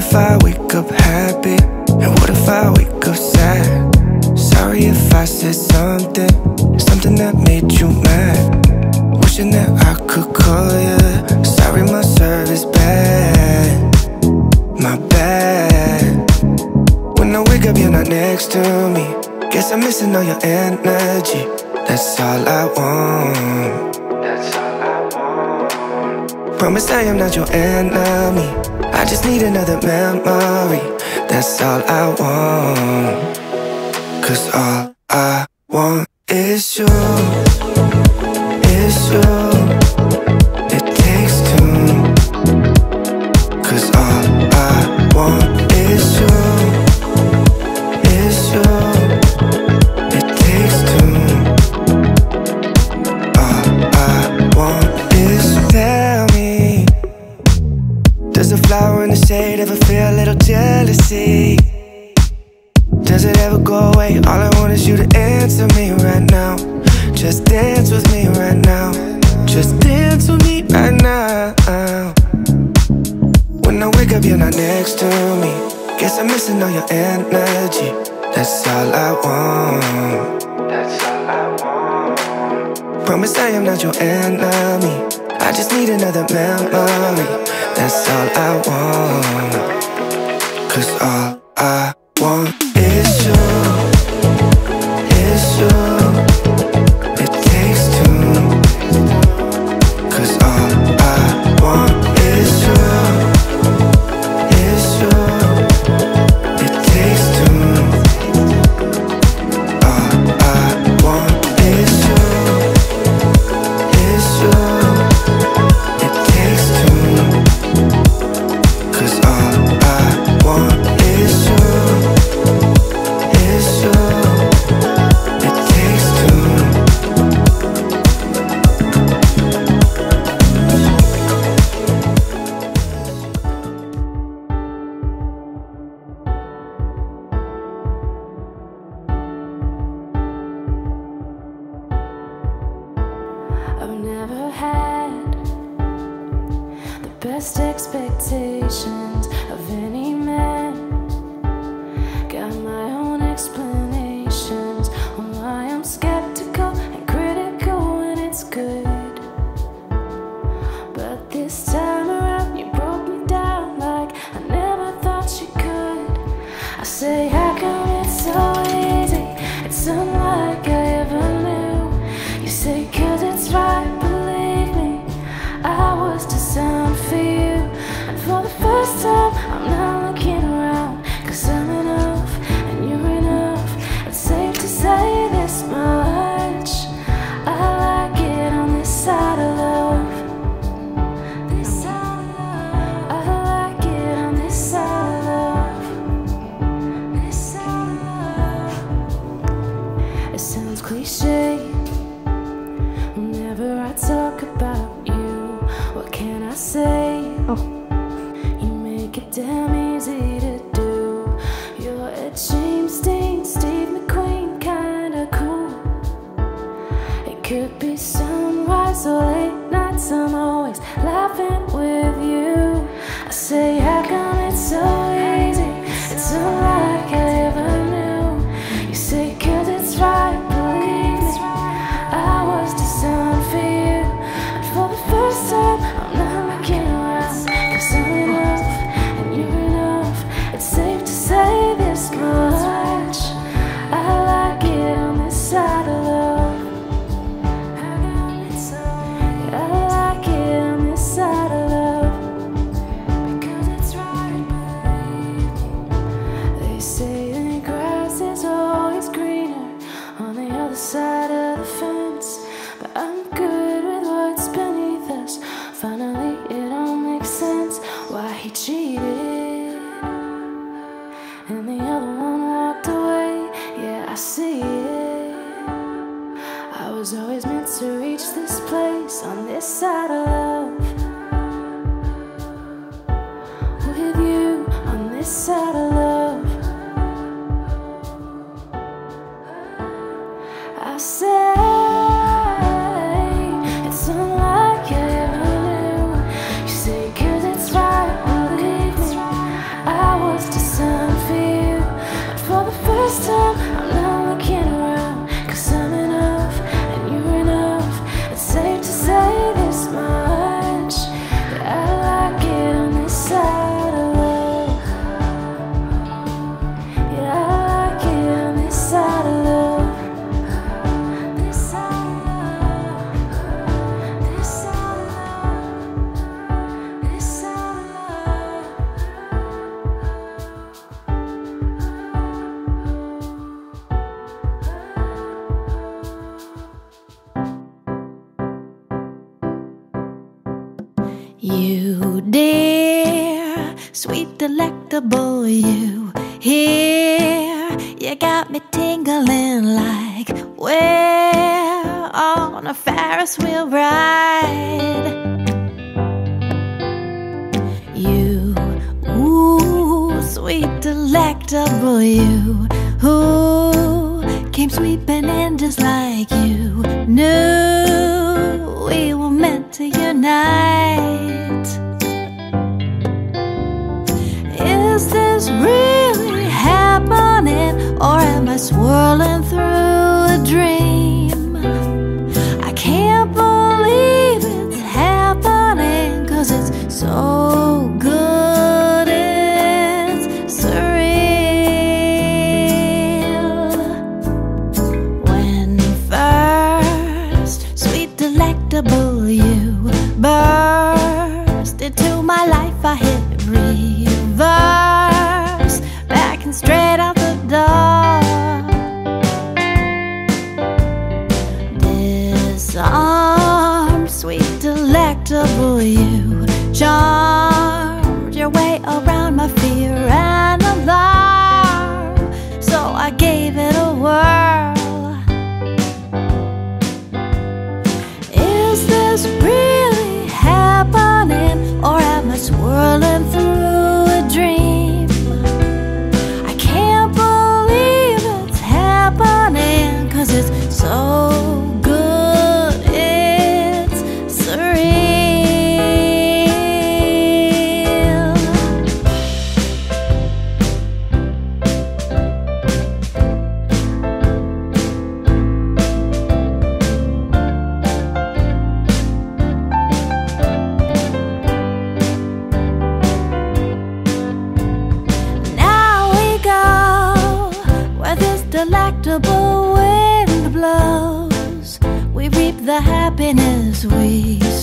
if I wake up happy? And what if I wake up sad? Sorry if I said something that made you mad. Wishing that I could call you. Sorry my service bad, my bad. When I wake up you're not next to me. Guess I'm missing all your energy. That's all I want. That's all I want. Promise I am not your enemy. I just need another memory. That's all I want. 'Cause all I want is you. Is you. Ever feel a little jealousy? Does it ever go away? All I want is you to answer me right now. Just dance with me right now. Just dance with me right now. When I wake up you're not next to me. Guess I'm missing all your energy. That's all I want. That's all I want. Promise I am not your enemy. I just need another memory. That's all I want. 'Cause all I want is you. Is you. It takes two. 'Cause all I want is you. You dear, sweet delectable you here, you got me tingling like we're on a Ferris wheel ride. You, ooh, sweet delectable you who came sweeping in just like you knew we were meant to unite. Is this really happening, or am I swirling through a dream? I can't believe it's happening, 'cause it's so good, it's surreal. When first sweet delectable you burst into my life, I hit reverse, backing straight out the door. Disarmed, sweet delectable you charmed your way around my fear and alarm, so I gave it a whirl. Is this really happening, or am I swirling through delectable wind blows? We reap the happiness we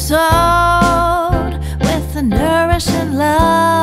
sowed with a nourishing love.